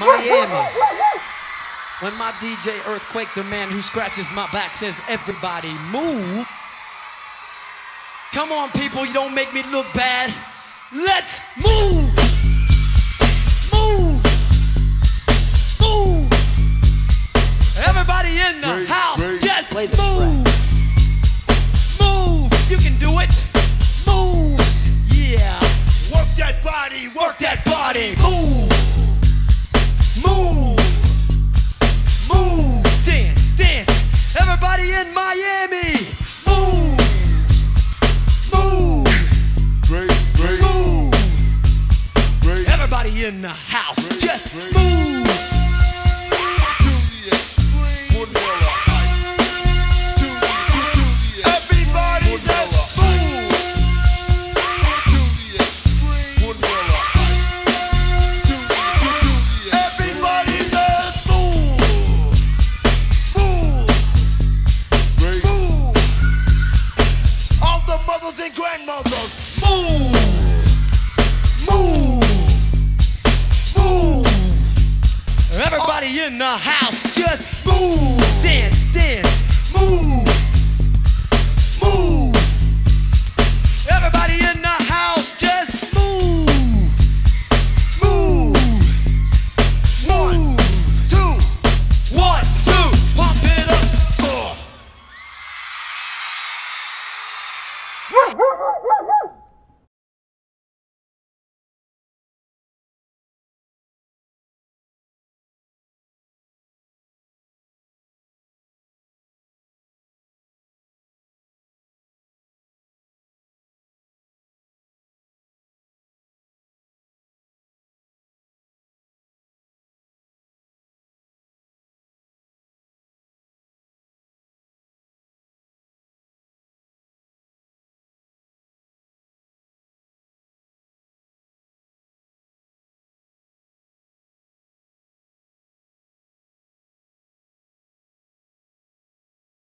Miami. When my DJ Earthquake, the man who scratches my back, says everybody move. Come on people, you don't make me look bad. Let's move. Move. Move. Everybody in the house, just move. Move. You can do it. Move. Yeah. Work that body, work that body. Move. Move, move, dance, dance. Everybody in Miami, move, move, break, move. Break. Everybody in the house, break, just break. Move. Everybody just move. Grandmothers, move, move, move. Everybody in the house, just move, dance, dance.